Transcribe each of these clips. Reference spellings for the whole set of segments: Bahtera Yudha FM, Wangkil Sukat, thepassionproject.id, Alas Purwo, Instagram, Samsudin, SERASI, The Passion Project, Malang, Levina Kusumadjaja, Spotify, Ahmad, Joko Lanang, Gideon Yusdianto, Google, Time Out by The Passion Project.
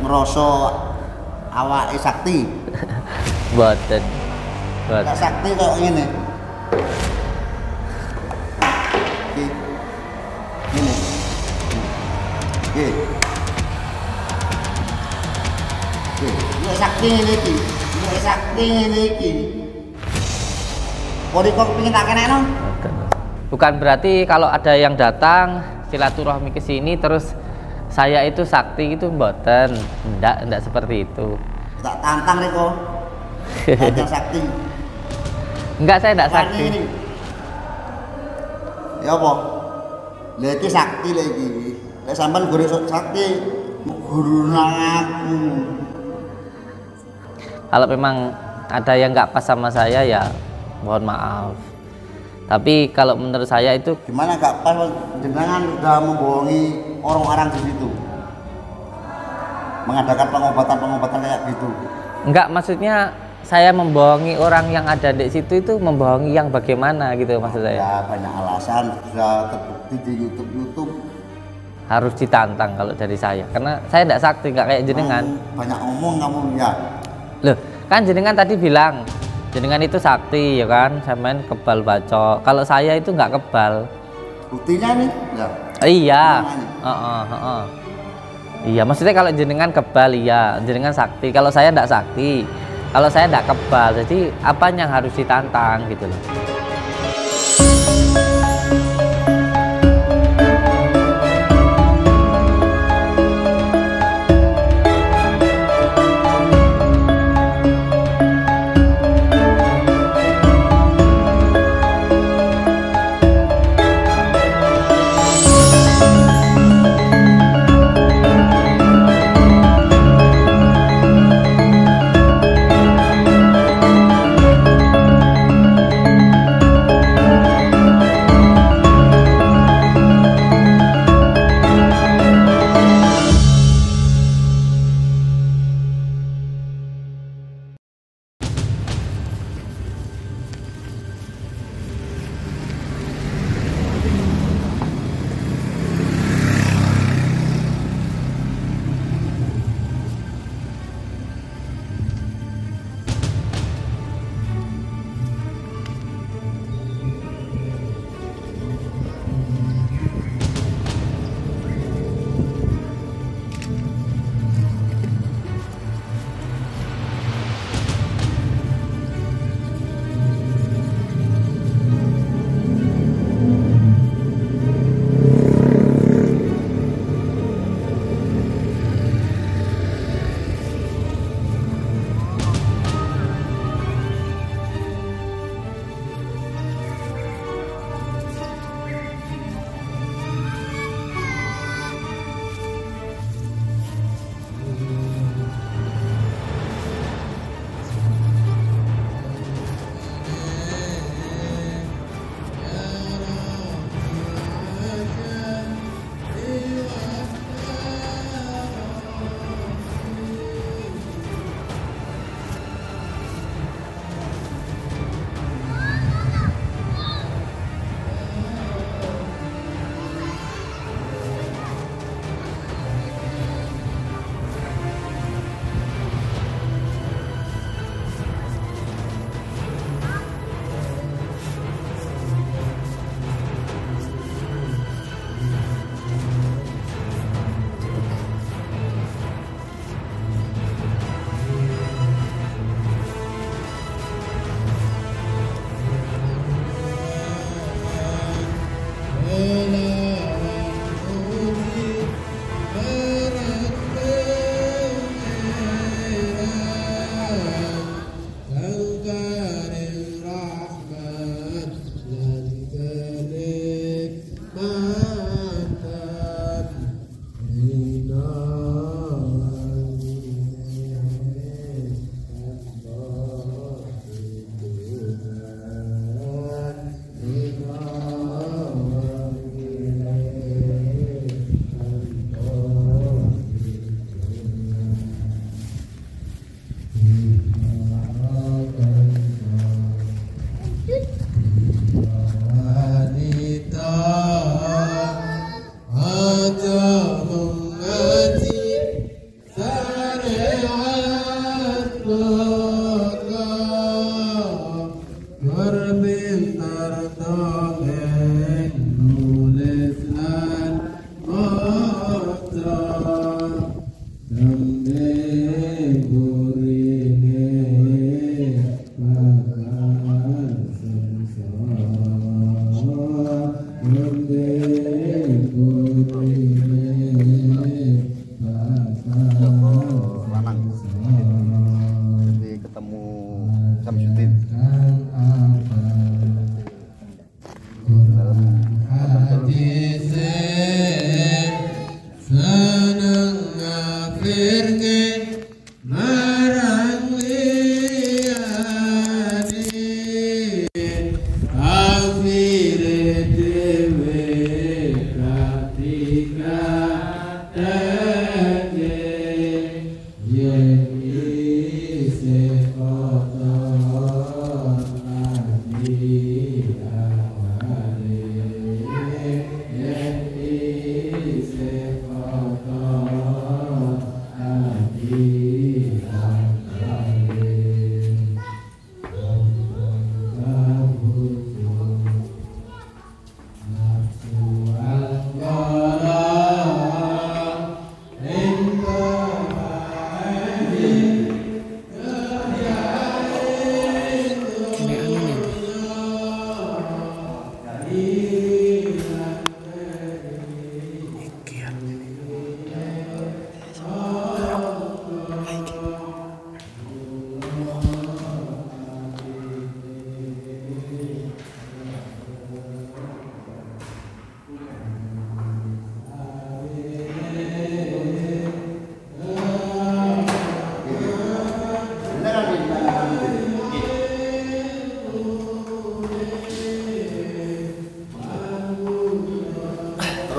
ngeroso awake sakti. Mboten. Mboten. Sakti kok ngene. Iki. Ngene. Iki. Iki sakti ngene iki. Iki sakti ngene iki. Kok dikok pengin tak kenekno? Bukan berarti kalau ada yang datang silaturahmi ke sini terus saya itu sakti itu mboten. Enggak seperti itu. Tak tantang Riko. Enggak sakti. Enggak, saya enggak sakti. Ini. Ya apa? Lha iki sakti lha iki. Lek sampean guru sakti, guru nang aku. Kalau memang ada yang enggak pas sama saya ya mohon maaf. Tapi kalau menurut saya itu gimana enggak pas jenengan sudah membohongi orang-orang di situ mengadakan pengobatan kayak gitu. Enggak, maksudnya saya membohongi orang yang ada di situ itu membohongi yang bagaimana gitu maksud saya. Ya banyak alasan sudah terbukti di YouTube. Harus ditantang kalau dari saya karena saya tidak sakti, nggak kayak jenengan. Banyak omong kamu ya. Loh, kan jenengan tadi bilang jenengan itu sakti ya kan, sampean kebal bacok. Kalau saya itu nggak kebal. Buktinya nih ya. Iya, iya maksudnya kalau jenengan kebal iya, jenengan sakti. Kalau saya tidak sakti, kalau saya tidak kebal, jadi apa yang harus ditantang gitu loh.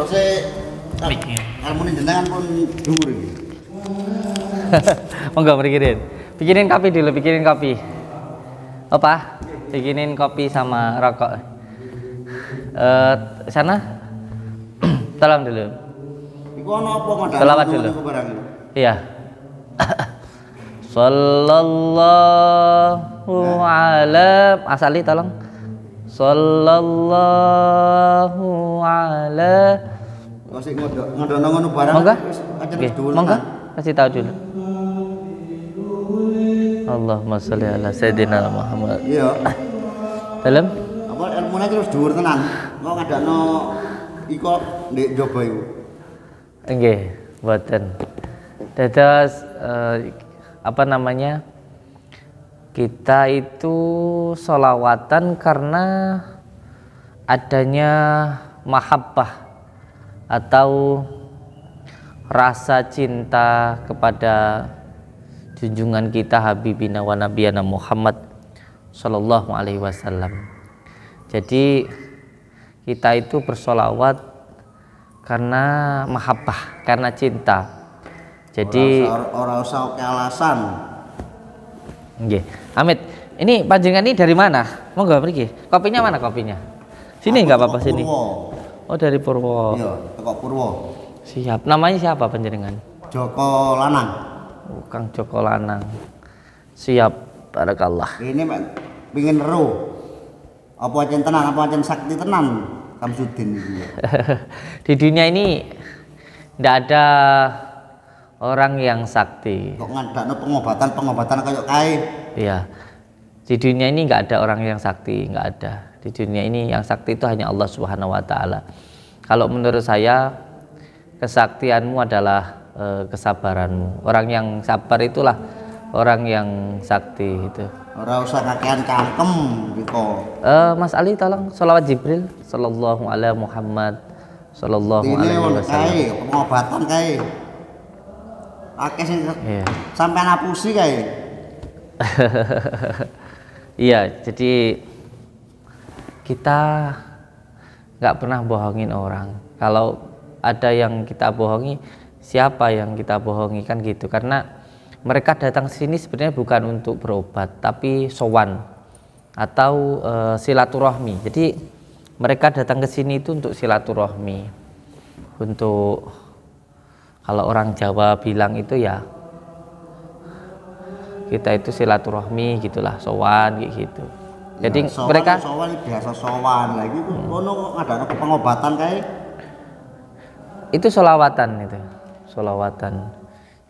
terusnya ilmunya jenengan pun dhuwur iki. Monggo pikirin. Bikinin kopi dulu, bikinin kopi. Apa? Bikinin kopi sama rokok. Sana. Tolong dulu. Iku ono apa kok? Selawat dulu. Iya. Sallallahu ala asali tolong. Sallallahu ala. Masih ngodono ngono barang. Monggo. Monggo. Kasih tahu dulu. Allahumma sholli ala sayyidina Muhammad. Iya. Dalam? Apa ilmune terus dhuwur tenan. Kok ngadakno iko ndek njaba iku. Nggih, mboten. Dados apa namanya? Kita itu sholawatan karena adanya mahabbah atau rasa cinta kepada junjungan kita Habibina wa Nabiyana Muhammad Sallallahu Alaihi Wasallam. Jadi kita itu bersolawat karena mahabbah, karena cinta. Jadi orang usah alasan. Nggih. Amit, ini panjenengan ini dari mana? Monggo mriki. Kopinya mana kopinya? Sini enggak apa-apa sini. Oh, dari Purwo. Iya, teko Purwo. Siap. Namanya siapa panjenengan? Joko Lanang. Oh, Kang Joko Lanang. Siap, barakallah. Ini pengin ero. Apa ancen tenan, apa ancen sakti tenan Samsudin iki. Di dunia ini ndak ada orang yang sakti. Kok ngadakno pengobatan-pengobatan kayak kae? Iya. Di dunia ini nggak ada orang yang sakti, nggak ada. Di dunia ini yang sakti itu hanya Allah Subhanahu wa taala. Kalau menurut saya kesaktianmu adalah kesabaranmu. Orang yang sabar itulah orang yang sakti itu. Ora usah kakean cangkem gitu. Mas Ali tolong sholawat Jibril sallallahu alaihi Muhammad sallallahu alaihi wasallam. Ini pengobatan kae. Akeh sing sampai napusi kae. Iya, jadi kita nggak pernah bohongin orang. Kalau ada yang kita bohongi, siapa yang kita bohongi kan gitu. Karena mereka datang sini sebenarnya bukan untuk berobat, tapi sowan atau silaturahmi. Jadi mereka datang ke sini itu untuk silaturahmi, untuk kalau orang Jawa bilang itu ya kita itu silaturahmi gitulah, sowan gitu. Ya, jadi sowan, mereka sowan biasa sowan lagi itu kono ada pengobatan kae. Itu sholawatan itu. Sholawatan.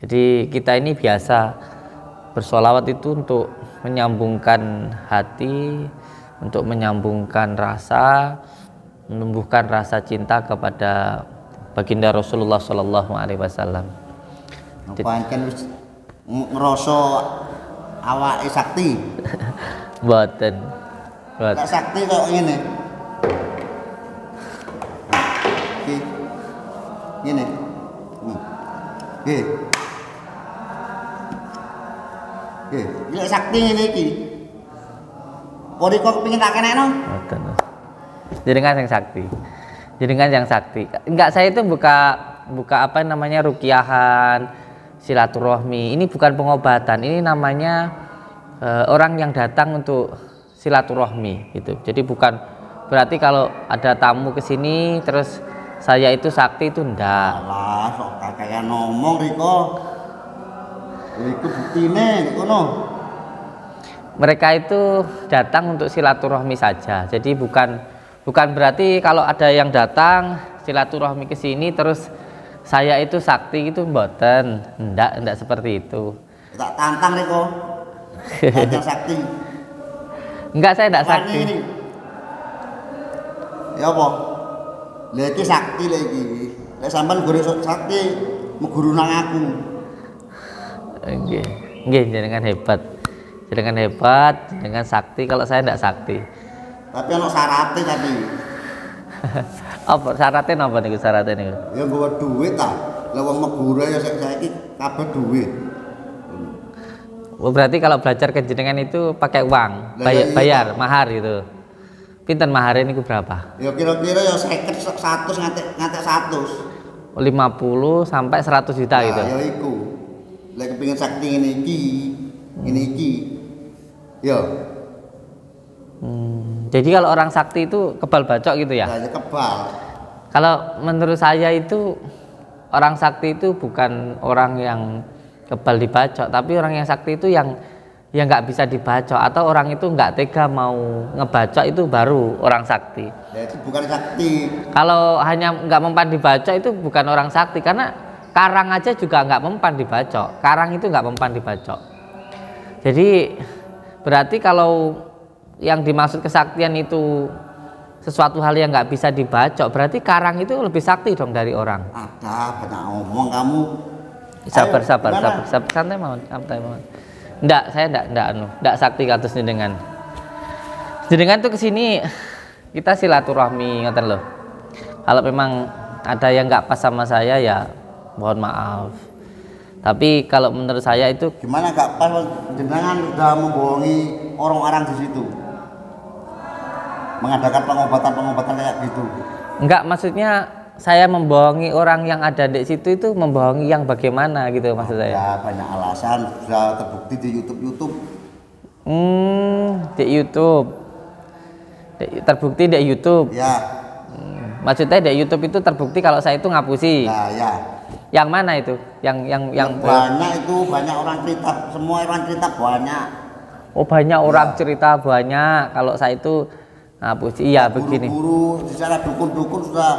Jadi kita ini biasa bersolawat itu untuk menyambungkan hati, untuk menyambungkan rasa, menumbuhkan rasa cinta kepada Baginda Rasulullah Shallallahu Alaihi Wasallam. Pancen ngerasa awake sakti. Mboten. Mboten. Sakti kok ngene. Iki. Ngene. Iki. Iki. Lek sakti ngene iki. Ora kok kepengin tak kenekno? Mboten. Jenengan sing sakti. Jenengan yang sakti. Enggak, saya itu buka apa namanya rukiahan, silaturahmi. Ini bukan pengobatan. Ini namanya orang yang datang untuk silaturahmi gitu. Jadi bukan berarti kalau ada tamu ke sini terus saya itu sakti itu ndak. Alah, sok kakean ngomong riko. Iku buktine ngono. Mereka itu datang untuk silaturahmi saja. Jadi bukan berarti kalau ada yang datang silaturahmi ke sini terus saya itu sakti itu mboten. Enggak seperti itu. Tak tantang riko. Enggak sakti. Enggak, saya enggak sakti. Ini. Ya apa? Lha iki sakti lha iki. Lha sampean guru sakti meguru nang aku. Nggih. Nggih, jenengan hebat. Jenengan hebat, jenengan sakti kalau saya enggak sakti. Tapi ono syaratnya tadi. Apa syaratnya napa niku syaratnya niku? Ya nggawa duit ta. Lah wong megura ya saiki kabeh duit. Berarti kalau belajar ke jenengan itu pakai uang, bayar mahar gitu. Pinten mahare niku berapa? Ya kira-kira ya 50 100 ngantek 100. 50 sampai 100 juta nah, gitu. Ya iku. Lek kepengin sakti ngene iki, ngene iki. Ya. Jadi kalau orang sakti itu kebal bacok gitu ya? Ya kebal. Kalau menurut saya itu orang sakti itu bukan orang yang kebal dibacok, tapi orang yang sakti itu yang nggak bisa dibacok atau orang itu nggak tega mau ngebacok itu baru orang sakti. Ya, itu bukan sakti. Kalau hanya nggak mempan dibacok itu bukan orang sakti, karena karang aja juga nggak mempan dibacok. Karang itu nggak mempan dibacok. Jadi berarti kalau yang dimaksud kesaktian itu sesuatu hal yang nggak bisa dibacok, berarti karang itu lebih sakti dong dari orang. Ada pernah ngomong kamu. Sabar, santai mohon, santai mohon. Ndak, saya ndak sakti katus jenengan. Jenengan tuh kesini kita silaturahmi ngoten loh. Kalau memang ada yang nggak pas sama saya ya mohon maaf. Tapi kalau menurut saya itu gimana nggak pas jenengan sudah membohongi orang-orang di situ. Mengadakan pengobatan kayak gitu. Enggak, maksudnya saya membohongi orang yang ada di situ itu membohongi yang bagaimana gitu maksud saya? Ya banyak alasan sudah terbukti di YouTube. Di YouTube terbukti di YouTube. Ya. Maksudnya di YouTube itu terbukti kalau saya itu ngapusi. Nah, ya. Yang mana itu? Yang banyak itu banyak orang cerita, semua orang cerita banyak. Oh banyak ya. Orang cerita banyak kalau saya itu ngapusi. Iya begini. Guru-guru di sana dukun-dukun sudah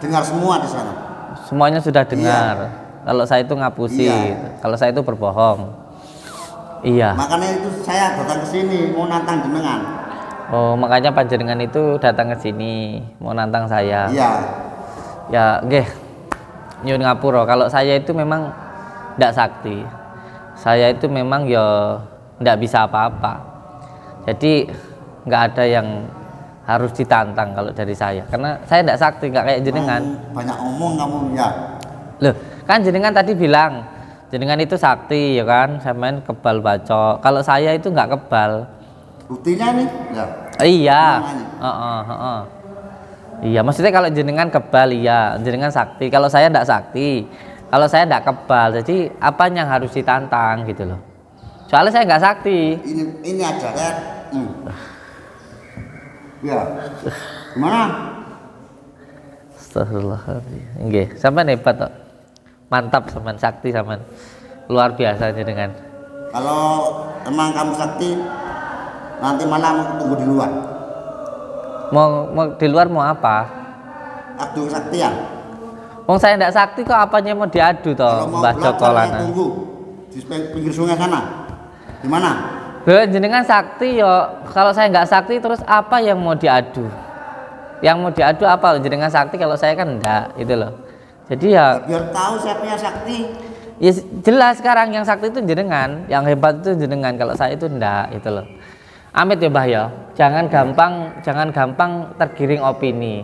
dengar semua di sana. Semuanya sudah dengar. Iya. Kalau saya itu ngapusi, iya. Kalau saya itu berbohong. Iya. Makanya itu saya datang ke sini mau nantang jenengan. Oh, makanya panjenengan itu datang ke sini mau nantang saya. Iya. Ya, nggih. Nyuwun ngapura. Kalau saya itu memang ndak sakti. Saya itu memang ya ndak bisa apa-apa. Jadi nggak ada yang harus ditantang kalau dari saya, karena saya tidak sakti, nggak kayak jenengan. Banyak omong kamu ya. Loh, kan jenengan tadi bilang jenengan itu sakti ya kan, saya main kebal bacok. Kalau saya itu nggak kebal. Buktinya nih. Ya. Iya. Iya, maksudnya kalau jenengan kebal iya, jenengan sakti. Kalau saya tidak sakti, kalau saya tidak kebal, jadi apa yang harus ditantang gitu loh. Soalnya saya nggak sakti. Ini aja kan. Ya, gimana? Astagfirullahaladzim. Nggih, sampean hebat kok. Mantap sampean, sakti sampean. Luar biasa jenengan. Kalau emang kamu sakti, nanti malam tunggu di luar. Mau di luar mau apa? Adu kesaktian. Wong saya ndak sakti kok apanya mau diadu toh, Mbah Joko Lanang. Tunggu di pinggir sungai sana. Di mana? Jenengan sakti yo, kalau saya nggak sakti terus apa yang mau diadu? Yang mau diadu apa? Jenengan sakti kalau saya kan enggak, itu loh. Jadi ya. Biar tahu siapa yang sakti. Ya jelas sekarang yang sakti itu jenengan, yang hebat itu jenengan. Kalau saya itu enggak, itu loh. Amit ya Mbah ya, jangan gampang tergiring opini.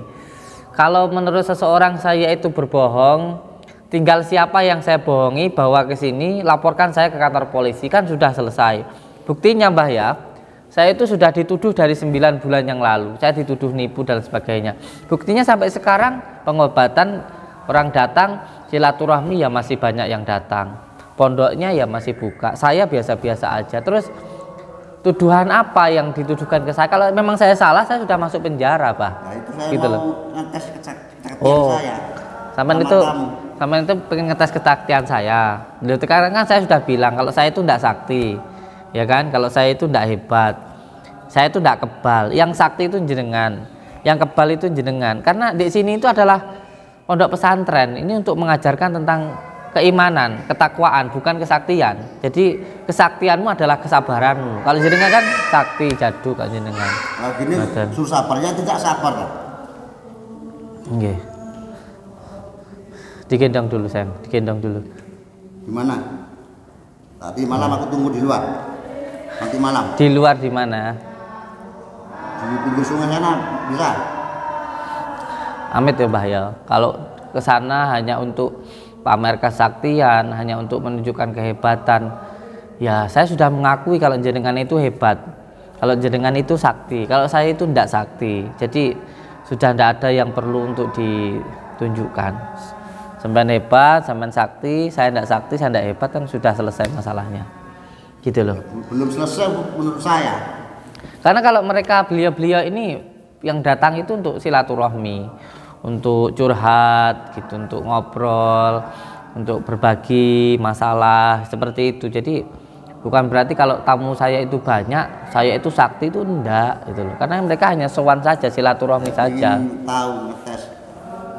Kalau menurut seseorang saya itu berbohong, tinggal siapa yang saya bohongi bawa ke sini, laporkan saya ke kantor polisi, kan sudah selesai. Buktinya Mbah ya, saya itu sudah dituduh dari 9 bulan yang lalu. Saya dituduh nipu dan sebagainya. Buktinya sampai sekarang pengobatan orang datang, silaturahmi ya masih banyak yang datang. Pondoknya ya masih buka. Saya biasa-biasa aja. Terus tuduhan apa yang dituduhkan ke saya? Kalau memang saya salah, saya sudah masuk penjara, Pak. Nah, itu saya gitu loh. Ngetes ketaktian saya. Sampean itu pengen ngetes ketaktian saya. Dulu kan saya sudah bilang kalau saya itu tidak sakti. Ya kan, kalau saya itu ndak hebat, saya itu ndak kebal. Yang sakti itu jenengan, yang kebal itu jenengan. Karena di sini itu adalah pondok pesantren. Ini untuk mengajarkan tentang keimanan, ketakwaan, bukan kesaktian. Jadi kesaktianmu adalah kesabaranmu. Kalau jenengan kan sakti jadu kan jenengan. Nah, gini sabarnya tidak sabar. Nggih. Digendong dulu sayang, digendong dulu. Gimana? Nanti malam aku tunggu di luar. Nanti malam. Di luar di mana? Di pinggir sungai sana bisa. Amit ya Mbah ya. Kalau ke sana hanya untuk pamer kesaktian, hanya untuk menunjukkan kehebatan. Ya, saya sudah mengakui kalau jenengan itu hebat. Kalau jenengan itu sakti, kalau saya itu ndak sakti. Jadi sudah ndak ada yang perlu untuk ditunjukkan. Sampean hebat, sampean sakti, saya ndak hebat, kan sudah selesai masalahnya. Gitu loh. Belum selesai menurut saya. Karena kalau mereka beliau-beliau ini yang datang itu untuk silaturahmi, untuk curhat, gitu, untuk ngobrol, untuk berbagi masalah seperti itu. Jadi bukan berarti kalau tamu saya itu banyak, saya itu sakti, itu enggak gitu loh. Karena mereka hanya sowan saja, silaturahmi saja. Tahu ngetes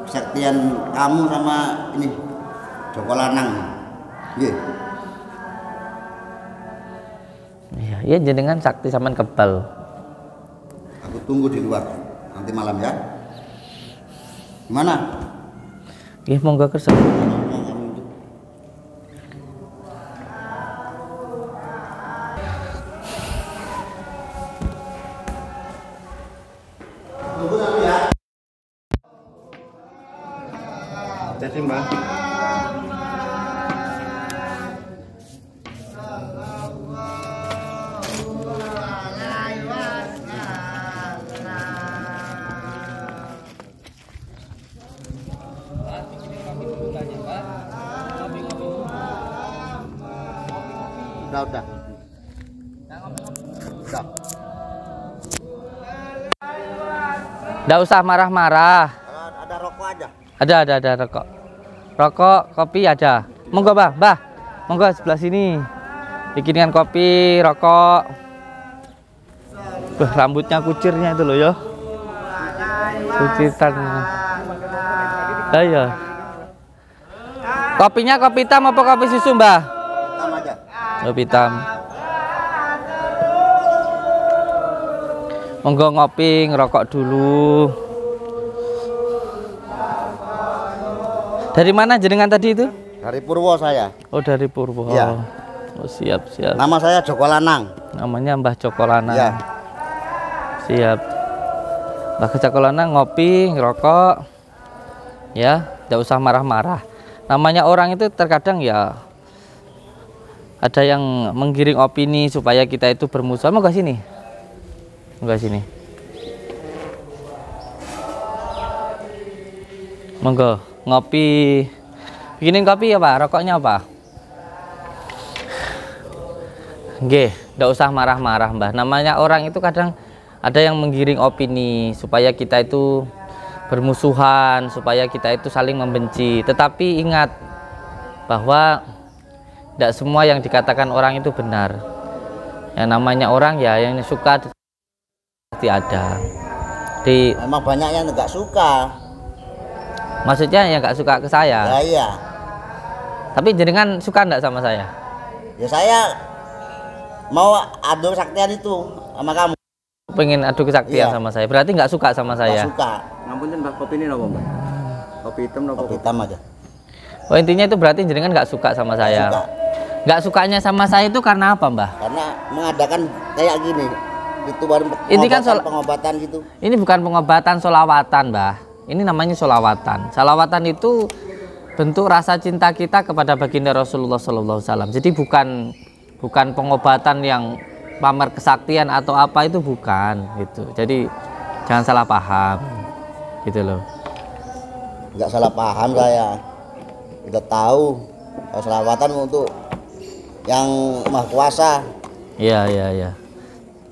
kesaktian kamu sama ini Joko Lanang. Iya. Yeah. Iya, jenengan sakti saman kebal. Aku tunggu di luar nanti malam ya. Gimana? Iya, monggo kersa. Nggak usah marah-marah. Ada rokok aja. Ada rokok. Rokok, kopi ada. Monggo, Mbah. Monggo sebelah sini. Bikinkan kopi, rokok. Bah, rambutnya kucirnya itu loh ya. Kucitan. Ayo. Kopinya kopi hitam apa kopi susu, Mbah? Hitam aja. Kopi hitam. Monggo ngopi, ngerokok dulu. Dari mana jenengan tadi itu? Dari Purwo saya. Oh, dari Purwo. Ya. Oh, siap. Nama saya Joko Lanang. Namanya Mbah Joko Lanang. Ya. Siap. Mbah Joko Lanang ngopi, ngerokok. Ya, tidak usah marah-marah. Namanya orang itu terkadang ya ada yang menggiring opini supaya kita itu bermusuhan. Mau ke sini? Enggak sini. Monggo ngopi. Bikinin kopi ya, Pak. Rokoknya apa? Nggih, enggak usah marah-marah, Mbah. Namanya orang itu kadang ada yang menggiring opini supaya kita itu bermusuhan, supaya kita itu saling membenci. Tetapi ingat bahwa enggak semua yang dikatakan orang itu benar. Yang namanya orang ya yang suka pasti ada. Di memang banyak yang nggak suka. Maksudnya yang nggak suka ke saya. Ya, iya. Tapi jenengan suka nggak sama saya? Ya saya mau adu kesaktian itu sama kamu. Pengen adu kesaktian sama saya. Berarti nggak suka sama saya. Nggak suka. Ngapunten, Mbak, kopi ini apa, Mbak? Kopi hitam apa? Kopi hitam aja. Oh, intinya itu berarti jenengan nggak suka sama saya. Nggak sukanya sama saya itu karena apa, Mbak? Karena mengadakan kayak gini. Itu baru ini kan pengobatan gitu. Ini bukan pengobatan, solawatan, Mbah. Ini namanya solawatan. Solawatan itu bentuk rasa cinta kita kepada baginda Rasulullah SAW. Jadi bukan pengobatan yang pamer kesaktian atau apa, itu bukan gitu. Jadi jangan salah paham gitu loh. Nggak salah paham saya. Udah tahu kalau solawatan untuk yang Maha Kuasa. Iya.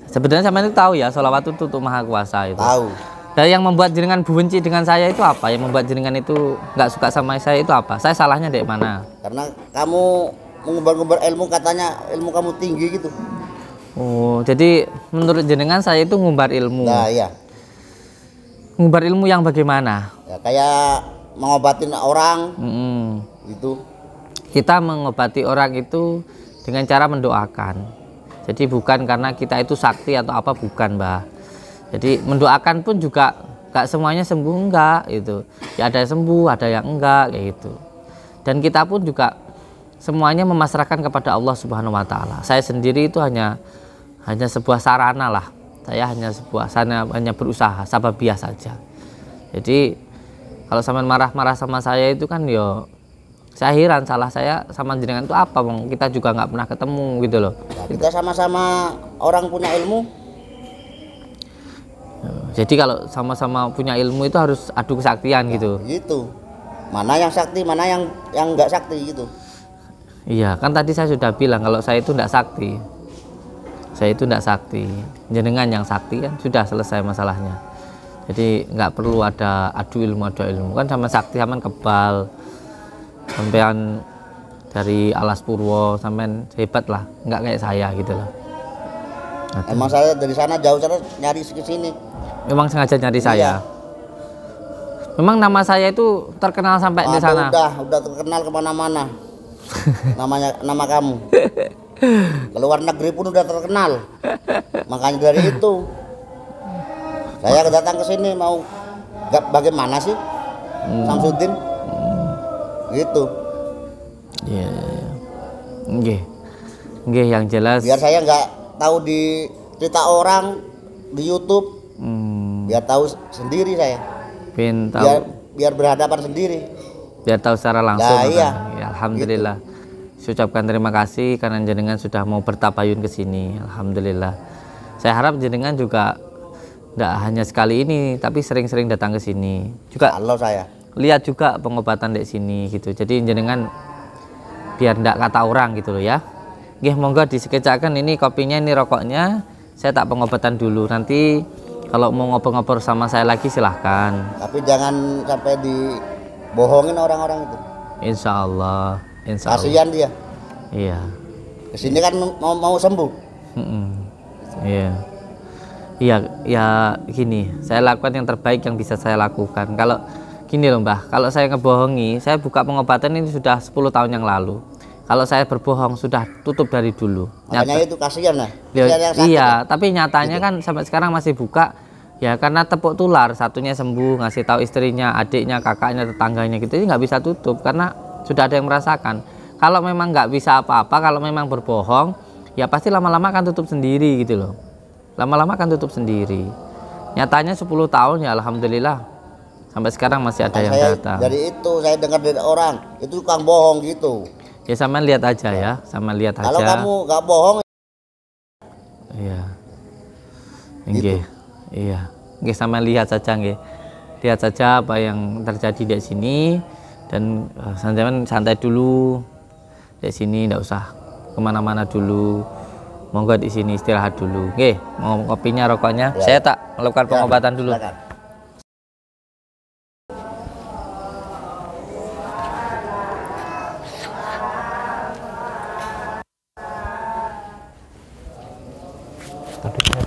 Sebenarnya sama itu tahu ya, sholawat itu untuk Maha Kuasa itu. Tahu. Dan yang membuat jenengan benci dengan saya itu apa? Yang membuat jenengan itu nggak suka sama saya itu apa? Saya salahnya dari mana? Karena kamu mengumbar-umbar ilmu, katanya ilmu kamu tinggi gitu. Oh, jadi menurut jenengan saya itu ngumbar ilmu. Nah, iya. Ngumbar ilmu yang bagaimana? Ya, kayak mengobatin orang. Gitu. Kita mengobati orang itu dengan cara mendoakan. Jadi bukan karena kita itu sakti atau apa, bukan, Mbak. Jadi mendoakan pun juga gak semuanya sembuh, enggak itu. Ya ada yang sembuh, ada yang enggak kayak gitu. Dan kita pun juga semuanya memasrahkan kepada Allah Subhanahu wa taala. Saya sendiri itu hanya sebuah sarana lah. Saya hanya berusaha sababiyah saja. Jadi kalau sampean marah-marah sama saya itu kan yo, saya heran salah saya sama jenengan itu apa, Bang? Kita juga nggak pernah ketemu gitu loh. Kita sama-sama orang punya ilmu. Jadi kalau sama-sama punya ilmu itu harus adu kesaktian nah, gitu. Gitu. Mana yang sakti, mana yang nggak sakti gitu. Iya, kan tadi saya sudah bilang kalau saya itu nggak sakti. Saya itu nggak sakti. Jenengan yang sakti kan sudah selesai masalahnya. Jadi nggak perlu ada adu ilmu. Kan sama sakti sama kebal. Sampean dari Alas Purwo sampean hebat lah, nggak kayak saya gitu lah. Emang saya dari sana jauh terus nyari ke sini. Memang sengaja nyari iya. Saya. Memang nama saya itu terkenal sampai di sana. Udah terkenal kemana-mana. Namanya nama kamu. Keluar negeri pun udah terkenal. Makanya dari itu saya datang ke sini mau bagaimana sih Samsudin? Gitu. Iya. Nggih. Nggih yang jelas. Biar saya nggak tahu di cerita orang di YouTube. Biar tahu sendiri saya. Biar berhadapan sendiri, biar tahu secara langsung. Nah, iya. Ya, alhamdulillah. Gitu. Saya ucapkan terima kasih karena jenengan sudah mau bertabayun ke sini. Alhamdulillah. Saya harap jenengan juga tidak hanya sekali ini, tapi sering-sering datang ke sini. Juga Allah saya lihat juga pengobatan di sini gitu. Jadi jenengan biar tidak kata orang gitu loh ya. Nggih, monggo disekecakan ini kopinya, ini rokoknya. Saya tak pengobatan dulu nanti. Kalau mau ngobrol-ngobrol sama saya lagi silahkan. Tapi jangan sampai dibohongin orang-orang itu. Insya Allah. Insya Allah. Kasihan dia. Iya. Kesini kan mau sembuh. Iya. Iya, ya gini. Saya lakukan yang terbaik yang bisa saya lakukan. Kalau gini loh Mbah, kalau saya ngebohongi, saya buka pengobatan ini sudah 10 tahun yang lalu. Kalau saya berbohong sudah tutup dari dulu. Makanya nyata. Itu kasihan lah. Iya, tapi nyatanya gitu. Kan sampai sekarang masih buka. Ya karena tepuk tular, satunya sembuh, ngasih tahu istrinya, adiknya, kakaknya, tetangganya gitu. Ini nggak bisa tutup karena sudah ada yang merasakan. Kalau memang nggak bisa apa-apa, kalau memang berbohong, ya pasti lama-lama akan tutup sendiri gitu loh. Lama-lama akan tutup sendiri. Nyatanya 10 tahun ya alhamdulillah. Sampai sekarang masih ada yang datang. Dari itu saya dengar dari orang, itu tukang bohong gitu. Ya sama lihat aja ya, sama lihat aja. Kalau kamu nggak bohong. Iya. Gitu. Iya. Nggih, sama lihat saja nggih. Lihat saja apa yang terjadi di sini dan santai-santai dulu di sini, nggak usah kemana-mana dulu. Monggo di sini istirahat dulu. Nggih, mau kopinya, rokoknya. Ya. Saya tak melakukan pengobatan dulu. Silakan.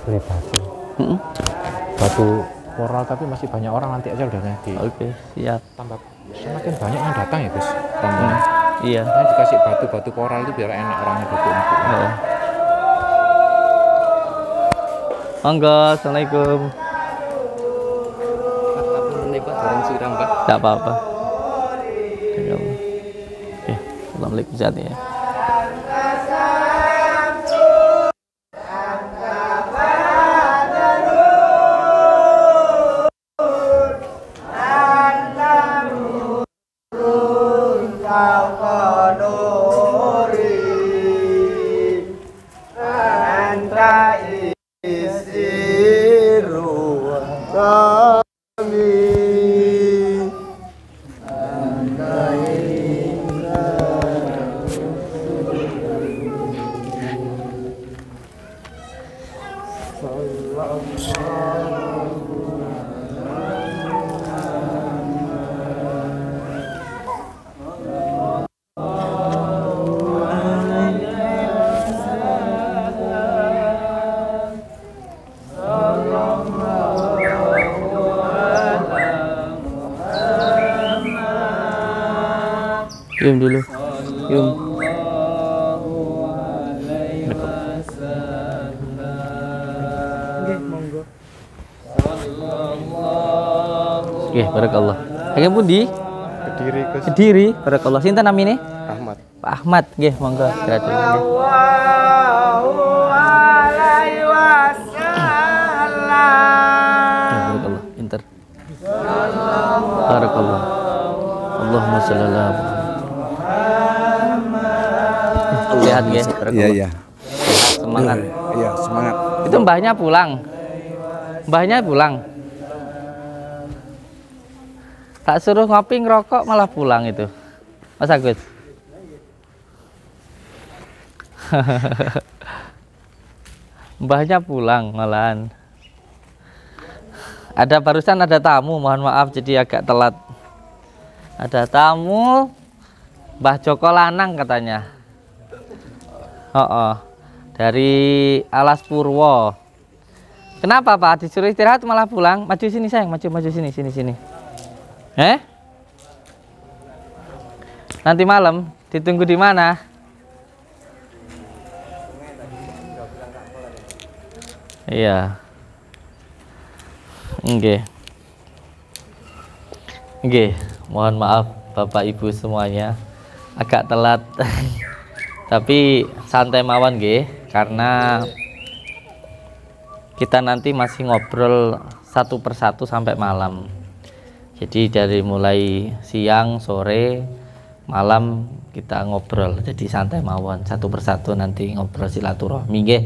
Batu. Batu koral tapi masih banyak orang, nanti aja udah nanti. Oke, siap. Tambah semakin banyak yang datang ya, Gus. Tambahnya. Iya. Nah, dikasih batu koral itu biar enak orangnya duduk-duduk. Heeh. Monggo, Assalamualaikum. Enggak apa-apa. Oke. Assalamualaikum ya. Yum dulu. Yum. Oke, barakallah. Kagem pundi? Kediri, Gus. Kediri, barakallah. Sinten namine? Ahmad. Pak Ahmad, nggih, monggo. Barakallah, pinter. Barakallah. Allahumma shalli ala Muhammad. Lihat, nggih, barakallah. Iya, iya. Semangat. Iya, semangat. Itu mbahnya pulang. Tak suruh ngopi ngerokok malah pulang itu, Mas Agus. Mbahnya pulang malahan. Ada barusan ada tamu, mohon maaf jadi agak telat. Ada tamu, Mbah Joko Lanang katanya. Oh. Dari Alas Purwo. Kenapa Pak? Disuruh istirahat malah pulang. Maju sini sayang, maju sini. Nanti malam ditunggu di mana? Iya. Nggih. Mohon maaf Bapak Ibu semuanya. Agak telat. Tapi santai mawon nggih. Karena kita nanti masih ngobrol satu persatu sampai malam. Jadi dari mulai siang, sore, malam kita ngobrol. Jadi santai mawon, satu persatu nanti ngobrol silaturahmi nggih.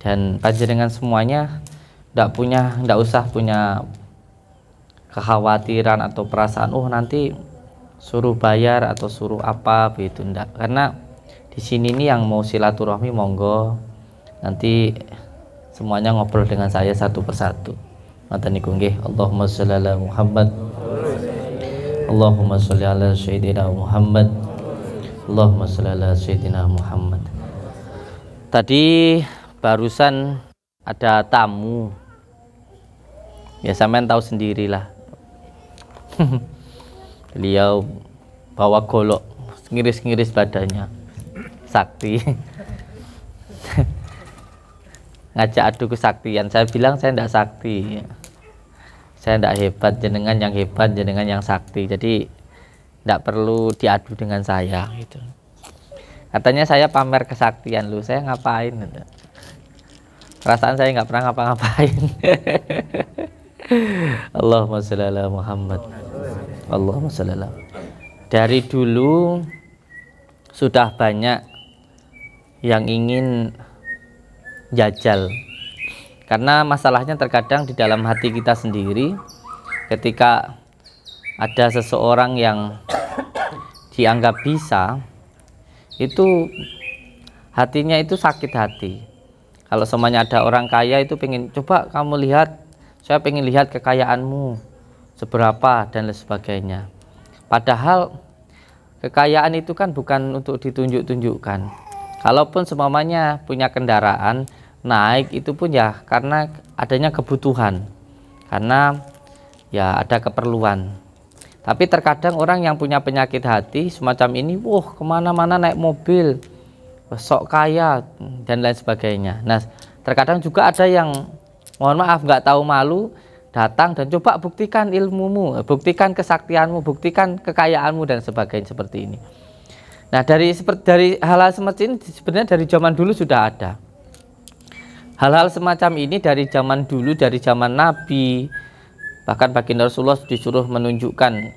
Dan panjenengan semuanya ndak usah punya kekhawatiran atau perasaan nanti suruh bayar atau suruh apa begitu, ndak. Karena di sini nih yang mau silaturahmi monggo, nanti semuanya ngobrol dengan saya satu persatu. Matur nuwun nggih. Allahumma sholli ala Muhammad. Allahumma sholli ala sayyidina Muhammad. Allahumma sholli ala sayyidina Muhammad. Tadi barusan ada tamu. Ya sampean tahu sendirilah. Beliau bawa golok, ngiris-ngiris badannya. Sakti. Ngajak adu kesaktian. Saya bilang saya tidak sakti, saya tidak hebat, jenengan yang hebat, jenengan yang sakti, jadi tidak perlu diadu dengan saya gitu. Katanya saya pamer kesaktian. Lu, saya ngapain gitu. Perasaan saya nggak pernah ngapa-ngapain. Allahumma sholli ala Muhammad. Allahumma sholli ala. Dari dulu sudah banyak yang ingin jajal, karena masalahnya terkadang di dalam hati kita sendiri. Ketika ada seseorang yang dianggap bisa, itu hatinya itu sakit hati. Kalau semuanya ada orang kaya itu pengen, coba kamu lihat, saya pengen lihat kekayaanmu seberapa dan lain sebagainya. Padahal kekayaan itu kan bukan untuk ditunjuk-tunjukkan. Kalaupun semuanya punya kendaraan naik itu pun ya karena adanya kebutuhan, karena ya ada keperluan. Tapi terkadang orang yang punya penyakit hati semacam ini, kemana-mana naik mobil, sok kaya dan lain sebagainya. Nah terkadang juga ada yang mohon maaf nggak tahu malu, datang dan coba buktikan ilmumu, buktikan kesaktianmu, buktikan kekayaanmu dan sebagainya seperti ini. Nah dari hal-hal semacam ini sebenarnya dari zaman dulu sudah ada. Hal-hal semacam ini dari zaman dulu, dari zaman Nabi, bahkan baginda Rasulullah disuruh menunjukkan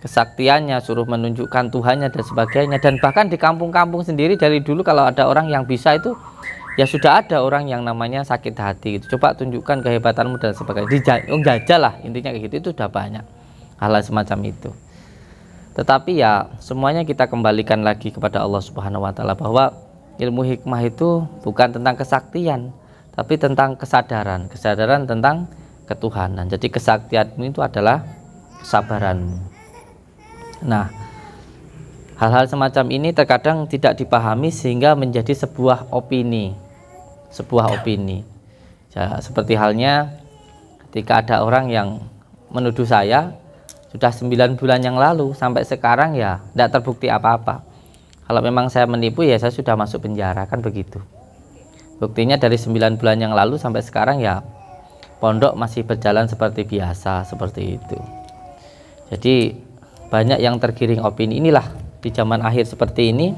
kesaktiannya, suruh menunjukkan Tuhannya dan sebagainya. Dan bahkan di kampung-kampung sendiri dari dulu kalau ada orang yang bisa itu ya sudah ada orang yang namanya sakit hati gitu. Coba tunjukkan kehebatanmu dan sebagainya. Jajal lah intinya kayak gitu, itu sudah banyak hal-hal semacam itu. Tetapi ya semuanya kita kembalikan lagi kepada Allah Subhanahu wa Ta'ala, bahwa ilmu hikmah itu bukan tentang kesaktian, tapi tentang kesadaran, kesadaran tentang ketuhanan. Jadi kesaktianmu itu adalah kesabaranmu. Nah hal-hal semacam ini terkadang tidak dipahami sehingga menjadi sebuah opini ya, seperti halnya ketika ada orang yang menuduh saya sudah 9 bulan yang lalu sampai sekarang ya tidak terbukti apa-apa. Kalau memang saya menipu ya saya sudah masuk penjara kan begitu. Buktinya dari 9 bulan yang lalu sampai sekarang ya pondok masih berjalan seperti biasa seperti itu. Jadi banyak yang tergiring opini. Inilah di zaman akhir seperti ini,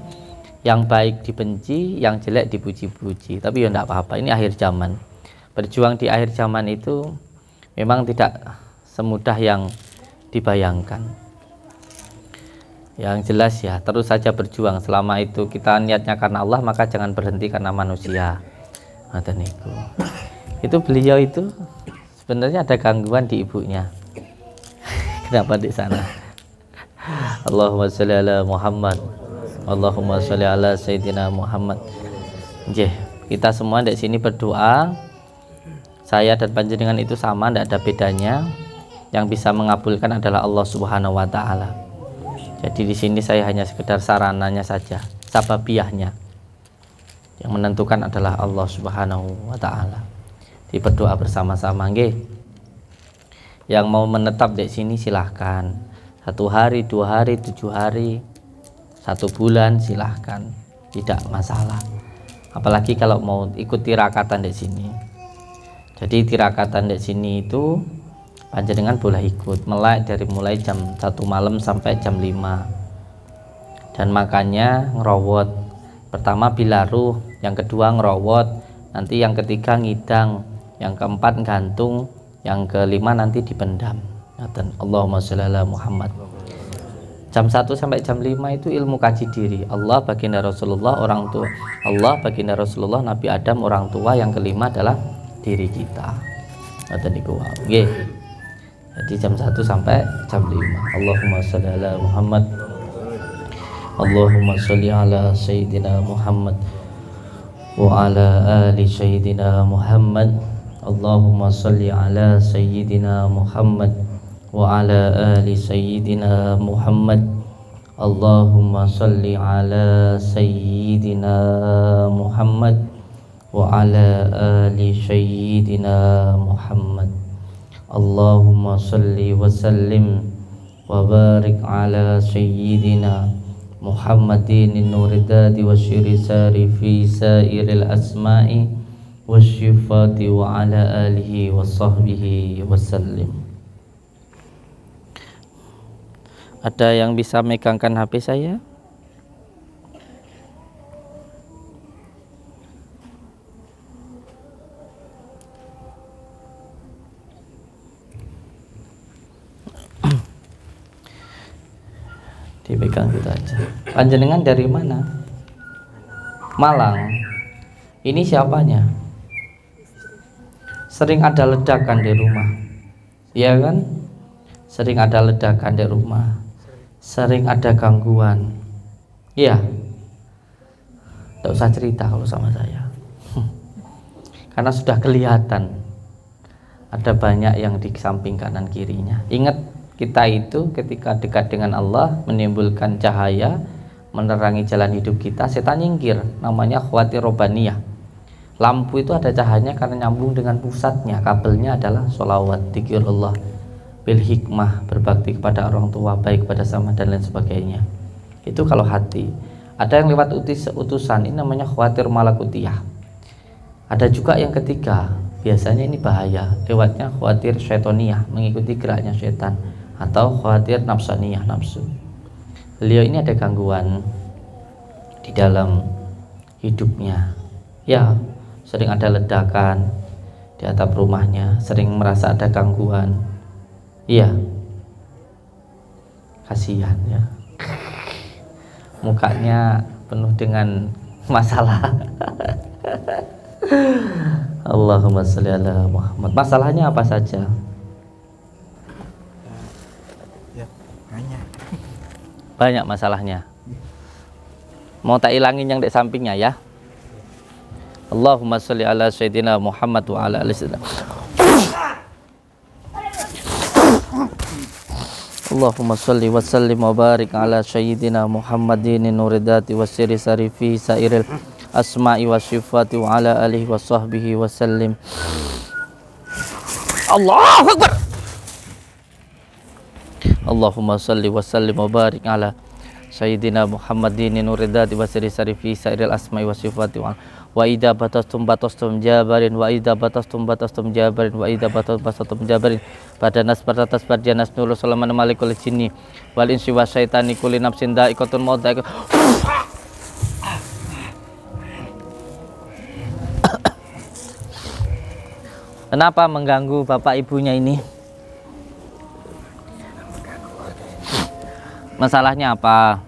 yang baik dibenci, yang jelek dipuji-puji. Tapi ya tidak apa-apa, ini akhir zaman. Berjuang di akhir zaman itu memang tidak semudah yang dibayangkan. Yang jelas ya terus saja berjuang, selama itu kita niatnya karena Allah maka jangan berhenti karena manusia. Itu beliau itu sebenarnya ada gangguan di ibunya. dapat di sana. Allahumma sholli ala Muhammad, Allahumma sholli ala Sayyidina Muhammad. Jeh, kita semua di sini berdoa. Saya dan panjenengan itu sama, tidak ada bedanya. Yang bisa mengabulkan adalah Allah Subhanahu wa taala. Jadi di sini saya hanya sekedar sarananya saja, sababiahnya. Yang menentukan adalah Allah Subhanahu wa taala. Di berdoa bersama-sama nggih. Yang mau menetap di sini silahkan. 1 hari, 2 hari, 7 hari, 1 bulan silahkan. Tidak masalah. Apalagi kalau mau ikut tirakatan di sini. Jadi tirakatan di sini itu panjenengan boleh ikut, melek dari mulai jam 1 malam sampai jam 5. Dan makannya ngerowot. Pertama bilaruh, yang kedua ngerowot, nanti yang ketiga ngidang, yang keempat gantung, yang kelima nanti dipendam. Allahumma sholli ala Muhammad. Jam 1 sampai jam 5 itu ilmu kaji diri. Allah, baginda Rasulullah, orang tua. Allah, baginda Rasulullah, Nabi Adam, orang tua. Yang kelima adalah diri kita. Jadi jam 1 sampai jam 5. Allahumma sholli ala Muhammad. Allahumma sholli ala Sayyidina Muhammad wa ala ali Sayyidina Muhammad. Allahumma sholli ala Sayyidina Muhammad wa ala ali Sayyidina Muhammad. Allahumma sholli ala Sayyidina Muhammad wa ala ali Sayyidina Muhammad. Allahumma salli wa sallim wa barik ala sayyidina Muhammadin nuridadi wa syirisari fi sairil asma'i wa syifati wa ala alihi wa sahbihi wa sallim. Ada yang bisa megangkan HP saya? Dipegang gitu aja. Panjenengan dari mana? Malang. Ini siapanya? Sering ada ledakan di rumah, ya kan? Sering ada ledakan di rumah, sering ada gangguan. Iya, tidak usah cerita kalau sama saya, karena sudah kelihatan ada banyak yang di samping kanan kirinya. Ingat, kita itu ketika dekat dengan Allah menimbulkan cahaya, menerangi jalan hidup kita, setan nyingkir. Namanya khawatir robaniyah. Lampu itu ada cahayanya karena nyambung dengan pusatnya. Kabelnya adalah sholawat, dzikirullah, bil hikmah, berbakti kepada orang tua, baik kepada sama dan lain sebagainya. Itu kalau hati. Ada yang lewat utusan, ini namanya khawatir malakutiyah. Ada juga yang ketiga, biasanya ini bahaya, lewatnya khawatir syaitoniyah, mengikuti geraknya setan, atau khawatir nafsaniyah, nafsu. Beliau ini ada gangguan di dalam hidupnya, ya, sering ada ledakan di atap rumahnya, sering merasa ada gangguan, iya, kasihan ya, mukanya penuh dengan masalah. Allahumma sholli ala Muhammad. Masalahnya apa saja? Banyak masalahnya. Mau tak ilangin yang di sampingnya ya. Allahumma sholli ala Sayyidina Muhammad wa ala ali Sayyidina. Allahumma sholli wa sallim wa barik ala Sayyidina Muhammadin nuridati wa siri sarifi sairil asma'i wa syifati wa ala alihi wa sahbihi wa sallim. Allahu Akbar. Allahumma salli wa sallim wa barik ala Sayyidina Muhammadin nuridati wa siri sarifi sairil asma'i wa syifati wa ala. Wa idza batastum jabarin, wa idza batastum jabarin, wa idza batastum jabarin. Badanas batatas badianas nurul salaman malikul jinni wal insi wa syaitani kulli nafsin dha'iqatun maut. Kenapa mengganggu bapak ibunya ini? Masalahnya apa?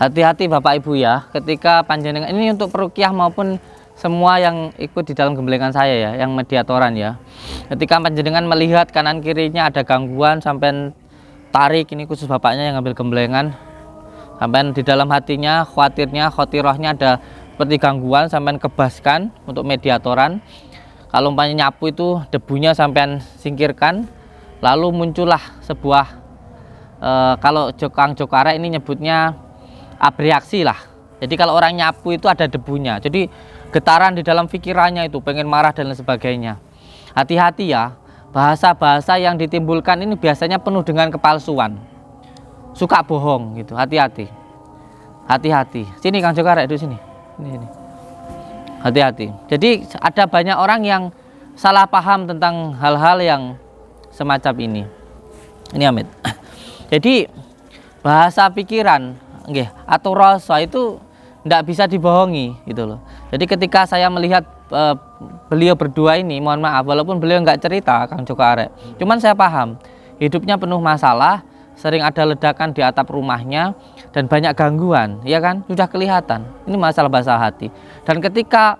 Hati-hati bapak ibu ya, ketika panjenengan ini untuk perukiah maupun semua yang ikut di dalam gembelengan saya ya, yang mediatoran ya. Ketika panjenengan melihat kanan kirinya ada gangguan, sampai tarik, ini khusus bapaknya yang ngambil gembelengan, sampai di dalam hatinya, khawatirnya, khotirohnya ada seperti gangguan, sampai kebaskan untuk mediatoran. Kalau umpamanya nyapu itu debunya sampai singkirkan, lalu muncullah sebuah kalau Kang Jokara ini nyebutnya abreaksi lah. Jadi kalau orang nyapu itu ada debunya, jadi getaran di dalam pikirannya itu, pengen marah dan lain sebagainya. Hati-hati ya, bahasa-bahasa yang ditimbulkan ini biasanya penuh dengan kepalsuan, suka bohong gitu, hati-hati. Hati-hati, sini Kang Jokara itu sini, ini. Hati-hati. Jadi ada banyak orang yang salah paham tentang hal-hal yang semacam ini. Ini Amit. Jadi bahasa pikiran, nggih, atau rasa itu tidak bisa dibohongi gitu loh. Jadi ketika saya melihat beliau berdua ini, mohon maaf walaupun beliau nggak cerita Kang Joko Arek, cuman saya paham hidupnya penuh masalah, sering ada ledakan di atap rumahnya dan banyak gangguan, ya kan, sudah kelihatan ini masalah basah hati. Dan ketika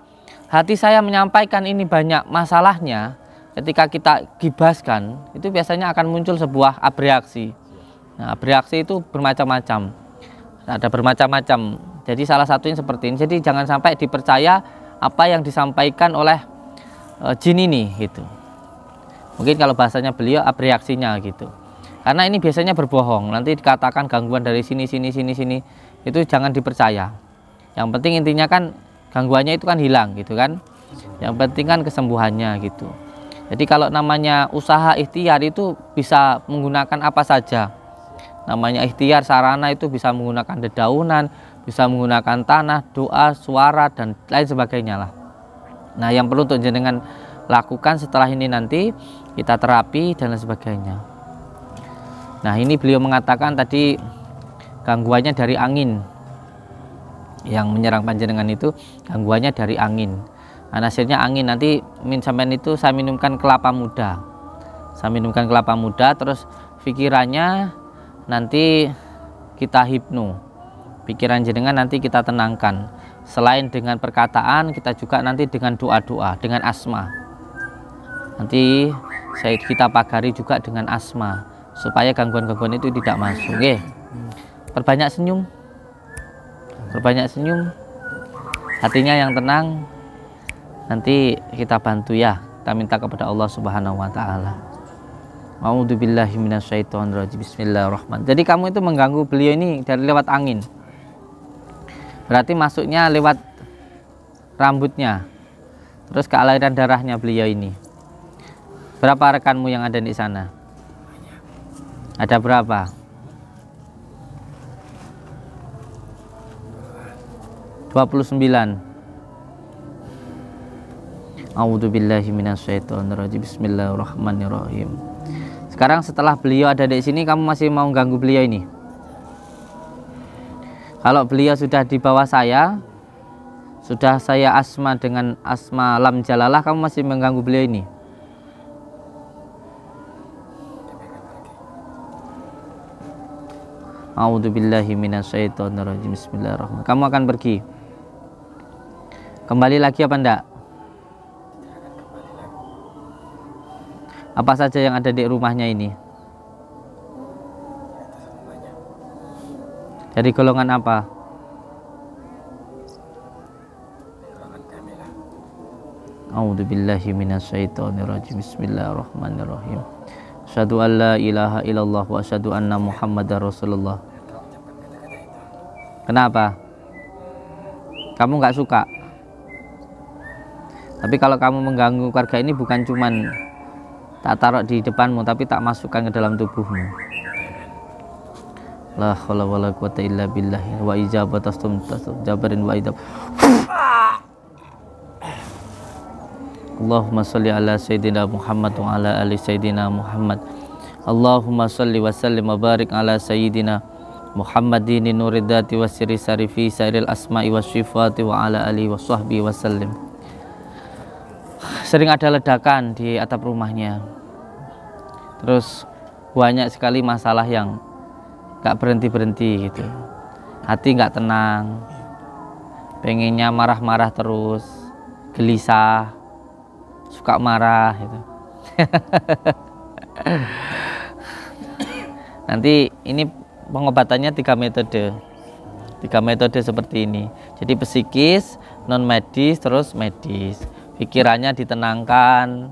hati saya menyampaikan ini banyak masalahnya, ketika kita gibaskan itu biasanya akan muncul sebuah abreaksi. Nah, abreaksi itu bermacam-macam, ada bermacam-macam. Jadi salah satunya seperti ini. Jadi jangan sampai dipercaya apa yang disampaikan oleh jin ini gitu. Mungkin kalau bahasanya beliau abreaksinya gitu. Karena ini biasanya berbohong. Nanti dikatakan gangguan dari sini sini sini sini, itu jangan dipercaya. Yang penting intinya kan gangguannya itu kan hilang gitu kan. Yang penting kan kesembuhannya gitu. Jadi kalau namanya usaha ikhtiar itu bisa menggunakan apa saja. Namanya ikhtiar, sarana itu bisa menggunakan dedaunan, bisa menggunakan tanah, doa, suara, dan lain sebagainya lah. Nah, yang perlu untuk jenengan lakukan setelah ini nanti kita terapi dan lain sebagainya. Nah, ini beliau mengatakan tadi gangguannya dari angin. Yang menyerang panjenengan itu gangguannya dari angin. Nah, hasilnya angin nanti sampean itu saya minumkan kelapa muda. Saya minumkan kelapa muda, terus pikirannya nanti kita hipno. Pikiran jenengan nanti kita tenangkan. Selain dengan perkataan, kita juga nanti dengan doa-doa, dengan asma. Nanti kita pagari juga dengan asma, supaya gangguan-gangguan itu tidak masuk. Oke. Perbanyak senyum. Perbanyak senyum. Hatinya yang tenang. Nanti kita bantu ya. Kita minta kepada Allah Subhanahu wa taala. A'udzubillahi minasyaitonirrajim. Bismillahirrahmanirrahim. Jadi kamu itu mengganggu beliau ini dari lewat angin. Berarti masuknya lewat rambutnya, terus ke aliran darahnya beliau ini. Berapa rekanmu yang ada di sana? Ada berapa? Rp29. A'udzubillahi minasyaitonirrajim. Bismillahirrahmanirrahim. Sekarang setelah beliau ada di sini, kamu masih mau ganggu beliau ini? Kalau beliau sudah di bawah saya, sudah saya asma dengan asma lam jalalah, kamu masih mengganggu beliau ini? A'udzubillahi minasyaitonirrajim. Bismillahirrahmanirrahim. Kamu akan pergi. Kembali lagi apa enggak? Apa saja yang ada di rumahnya ini? Dari golongan apa? Golongan kami lah. A'udzubillahi minasyaitonirrajim. Bismillahirrahmanirrahim. Asyhadu an la ilaha illallah wa asyhadu anna Muhammadar Rasulullah. Kenapa? Kamu nggak suka? Tapi kalau kamu mengganggu keluarga ini bukan cuman tak taruh di depanmu, tapi tak masukkan ke dalam tubuhmu. La haula wala quwwata illa billah wa ijabatastum jabarin wa idab. Allahumma shalli ala sayidina Muhammad wa ala ali sayidina Muhammad. Allahumma shalli wa sallim wa barik ala sayidina Muhammadin nurid dati wasiri sarifi sairil asma'i wasyifati wa ala ali wa sahbihi wasallim. Sering ada ledakan di atap rumahnya. Terus banyak sekali masalah yang gak berhenti-berhenti gitu. Hati gak tenang, pengennya marah-marah terus. gelisah, suka marah gitu. Nanti ini pengobatannya tiga metode seperti ini. Jadi psikis, non medis, terus medis. Pikirannya ditenangkan,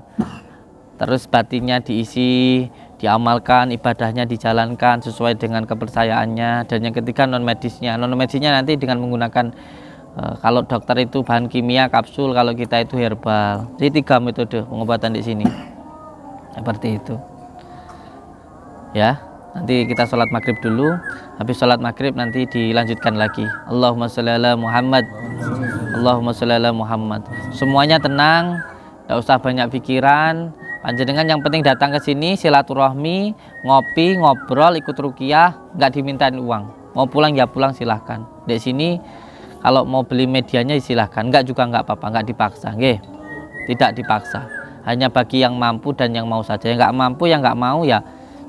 terus batinnya diisi, diamalkan, ibadahnya dijalankan sesuai dengan kepercayaannya. Dan yang ketiga non medisnya. Non medisnya nanti dengan menggunakan, kalau dokter itu bahan kimia, kapsul, kalau kita itu herbal. Jadi tiga metode pengobatan di sini seperti itu ya. Nanti kita sholat maghrib dulu, habis sholat maghrib nanti dilanjutkan lagi. Allahumma sholli ala Muhammad, Allahumma sholli ala Muhammad. Semuanya tenang, tidak usah banyak pikiran. Panjenengan yang penting datang ke sini silaturahmi, ngopi, ngobrol, ikut ruqyah, nggak dimintain uang. Mau pulang ya pulang, silahkan. Di sini kalau mau beli medianya silahkan, enggak juga enggak apa-apa, enggak dipaksa, nggih. Tidak dipaksa, hanya bagi yang mampu dan yang mau saja. Yang enggak mampu, yang enggak mau ya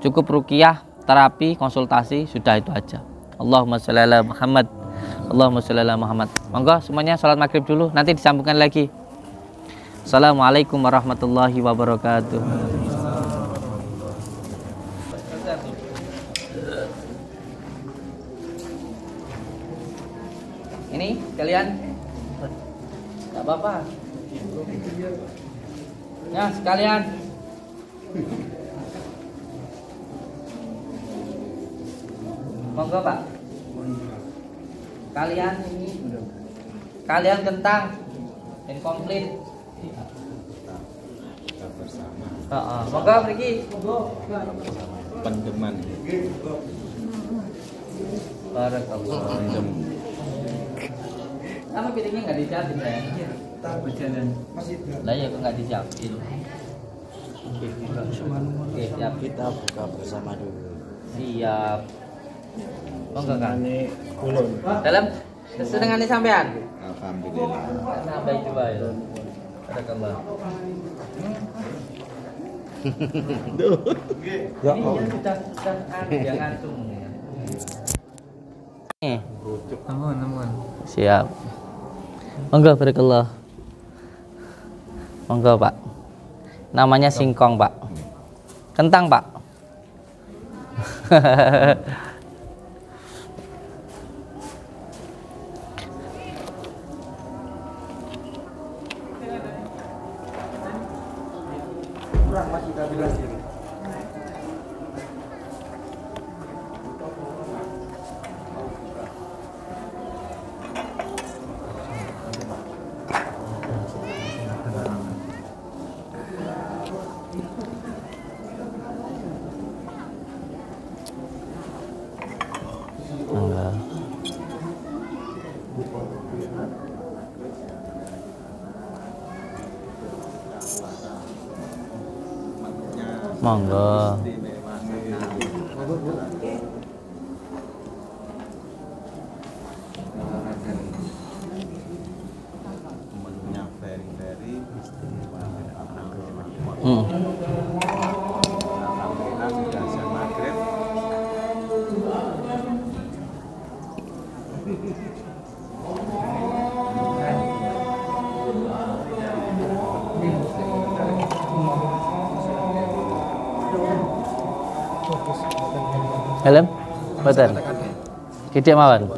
cukup ruqyah, terapi, konsultasi, sudah itu aja. Allahumma sholli ala Muhammad, Allahumma sholli ala Muhammad. Monggo semuanya sholat maghrib dulu, nanti disambungkan lagi. Assalamualaikum warahmatullahi wabarakatuh. Ini kalian nggak apa-apa ya sekalian. Monggo Pak, kalian ini kalian kentang dan komplit. Monggo pergi. Pendeman barakallah. Sama piringnya nggak disiapin ya? Masih lah ya, kok nggak disiapin? Oke, siap, kita buka bersama dulu. Siap. Oh enggak kan? Dalam kesenangannya sampean? Alhamdulillah. Sampai coba ya. Barakallah. Duh. Ya Allah. Jangan ngantung. Namun. Siap. Monggo barakallah. Monggo Pak. Namanya singkong Pak. Kentang Pak. Monggo. Helm, betul. Kita mawon.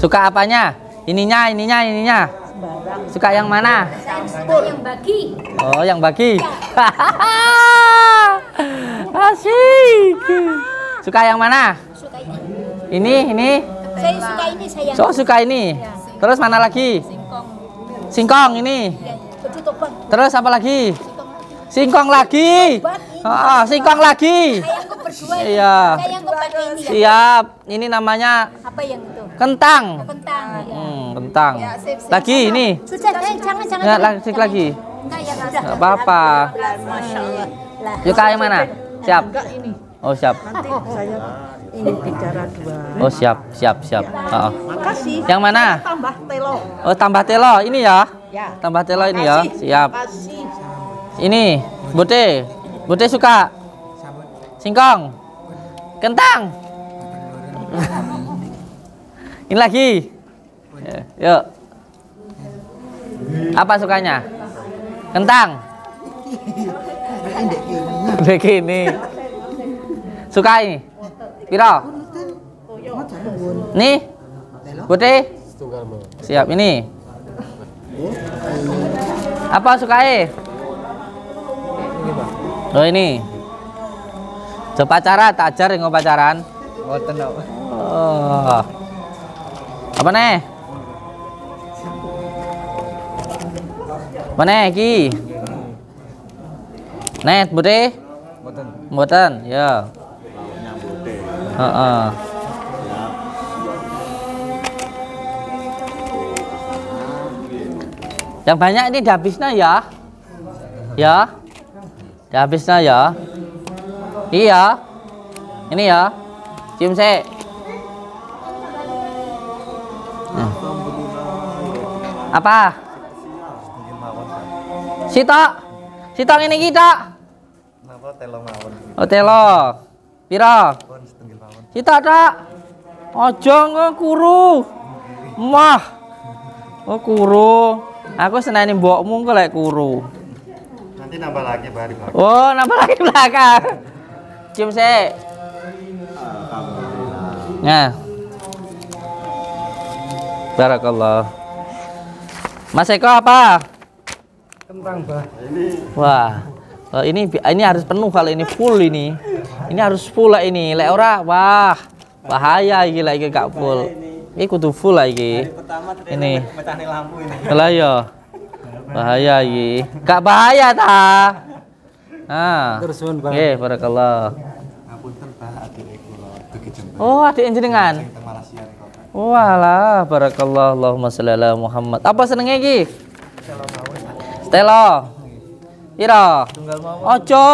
Suka apanya? Ininya. Suka yang mana? Yang bagi. Oh, yang bagi. Asik. Suka yang mana? Suka ini. Saya suka ini, sayang. So suka ini. Terus mana lagi? Singkong ini. Terus apa lagi? Singkong lagi. Singkong lagi. Iya. Siap. Ini namanya apa yang itu? Kentang. Kentang. Lagi ini. Jangan lagi. Enggak apa-apa. Masyaallah. Yuk yang mana? Siap. Oh, siap. Nanti saya ini bicara dua. Oh, siap. Heeh. Makasih. Yang mana? Tambah telo. Oh, tambah telo ini ya? Ya. Tambah telo ini ya. Siap. Makasih. Ini, bote. Bote suka singkong. Kentang. Ini lagi. Yuk. Apa sukanya? Kentang. Lagi ini. Suka ini. Piro? Nih. Putih. Siap ini. Apa sukai? Oh ini. Coba pacaran, tak ajar ngomong pacaran. Oh. Apa nih? Mana iki? Net putih? Mboten. Mboten, ya. Heeh. Yang banyak ini udah habisnya ya. Ya. Udah habisnya ya. Iya. Ini ya. Cium sik. Nah. Apa? Sitok. Sitok ini kita. Napa telo mawon. Oh telo. Piro? Sitok tak. Ojo ngekuru. Mah. Oh kuru. Aku senangin mbokmu kok lek kuru. Nanti nambah lagi bari belakang. Oh, nambah lagi belakang. Cium sik. Nah. Barakallah. Mas Eko apa? Kentang, Bah. Ini. Wah. Ini harus penuh kalau ini full ini. Ini harus full lah ini. Lek ora, wah. Bahaya iki lek gak full. Ini kudu full lagi. Ini. Lampu ini. Lah ya. Bahaya iki. Gak bahaya ta. Nah. Terus suwun, Bang. Nggih, barakallah. Ngapunten, Pak, adike kula dugi jenengan. Oh, adik jenengan. Walah, barakallah. Allahumma shalli ala Muhammad. Apa senenge iki? Stelo. Ira. Ojo.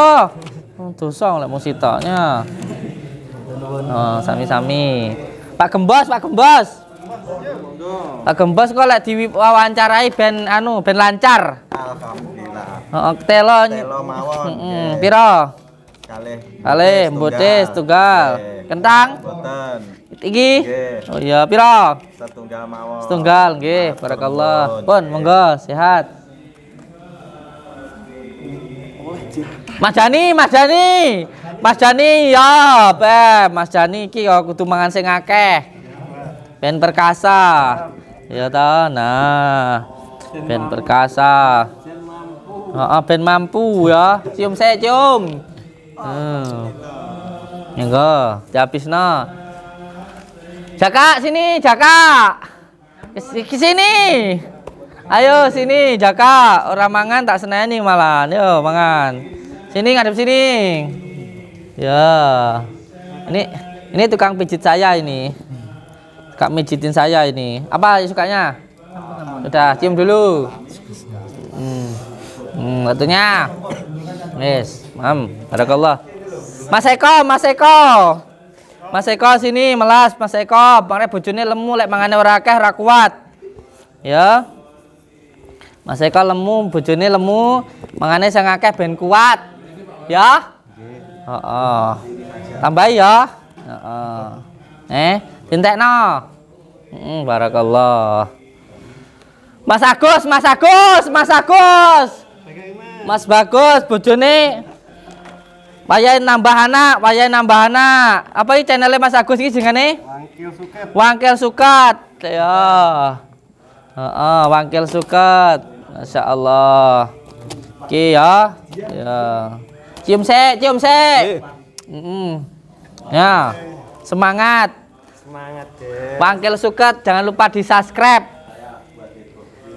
Dosa lek mung sitoknya. Oh, sami-sami. Pak Gembos, Pak Gembos. Pak Gembos kok lek diwawancarai ben anu ben lancar. Alhamdulillah. Heeh, telo. Telo mawon. Heeh, piro? Kalih. Kalih mboten setunggal. Kentang? Mboten. Iki? Nggih. Oh iya, piro? Setunggal mawon. Setunggal, nggih. Barakallah. Pun monggo sehat. Mas Jani, Mas Jani. Mas Jani ya, Beb. Mas Jani iki ya kudu mangan sing akeh. Ben perkasa. Ya ta, nah. Ben perkasa. Heeh, ben mampu ya. Cium sik, cium. Monggo, dihabisno. Jaka sini, Jaka. Ke sini. Ayo sini, Jaka. Ora mangan tak seneni malah. Yo, mangan. Sini ngadep sini. Ya, ini tukang pijit saya ini. Kak pijitin saya ini. Apa sukanya? Udah cium dulu. Waktunya. Yes, mam. Barakallah. Mas Eko, Mas Eko. Mas Eko sini melas, Mas Eko. Bang bojone lemu lek mangane ora akeh ora kuat. Ya. Mas Eko lemu, bojone lemu, mangane sing akeh ben kuat. Ya. Heeh. Tambahi ya. Heeh. Dintekno. Heeh, barakallah. Mas Agus, Mas Agus, Mas Agus. Mas Bagus bojone wayahe nambah anak, wayahe nambah anak. Apa iki channel Mas Agus iki jenenge? Wangkil Sukat. Wangkil Sukat. Ya. Heeh, Wangkil Sukat. Masyaallah. Ki ya. Ya. Cium sik, cium sik. Ya. Semangat. Semangat, Dek. Wangkil Suket jangan lupa di-subscribe.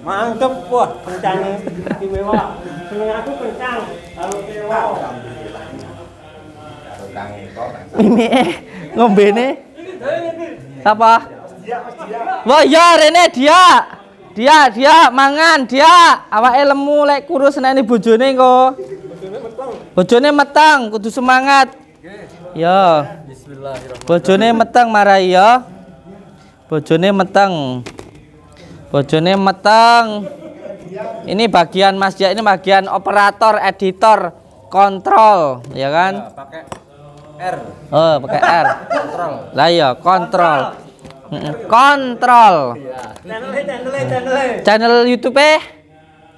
Mantep, wah, kencang iki mewah. Seneng aku kencang, harus mewah. Ini ngombene. Apa? Wah, ya rene dia. Dia mangan, dia awake lemu lek kurus seneni bojone kok. Bojone meteng, kudu semangat. Ya. Bismillahirrahmanirrahim. Bojone meteng marai ya. Bojone meteng. Bojone meteng. Ini bagian Mas Jack ini bagian operator, editor, kontrol, ya kan? R. Oh, pakai R. Kontrol. Lah ya, kontrol. Kontrol. Channel YouTube eh?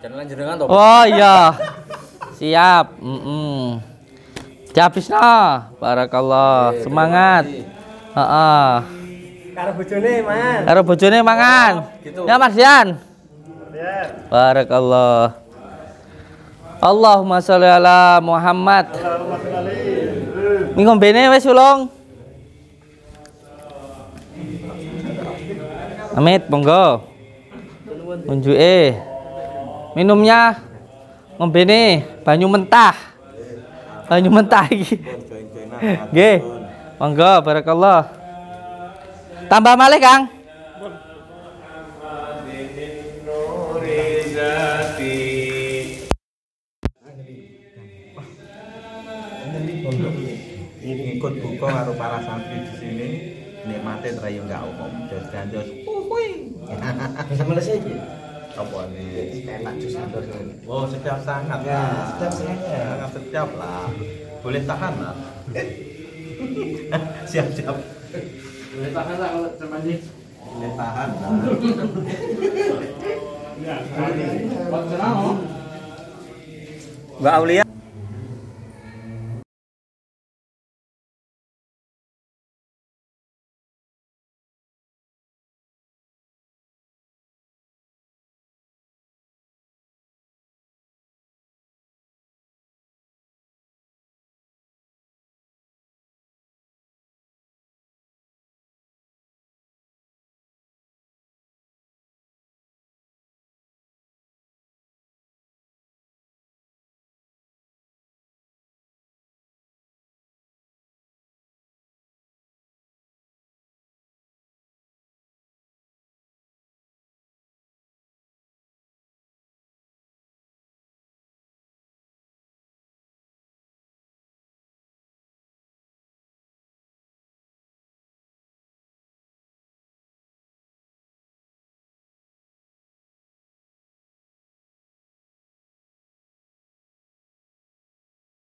Channel jenengan to. Oh iya. Siap. Habis nah. Barakallah. Semangat. Heeh. Karo bojone mangan. Karo bojone mangan. Ya Mas Dian. Barakallah. Allahumma sholli ala Muhammad. Minggom bene wis ulung. Amit monggo. Unjuke. Minumnya ngombene banyu mentah. Banyu mentah iki. Nggih. Monggo barakallah. Tambah malih Kang. Ikut buka karo para santri di sini nikmate rayo enggak umum. Jos-jos. Bisa males iki. Apa nih? Enak jus andor. Oh, setiap sangat ya. Setiap senengnya. Enggak setiap lah. Boleh tahan lah. Siap-siap. Boleh tahan lah kalau termanjing. Boleh tahan. Ya, sekali. Buat senang. Mbak Aulia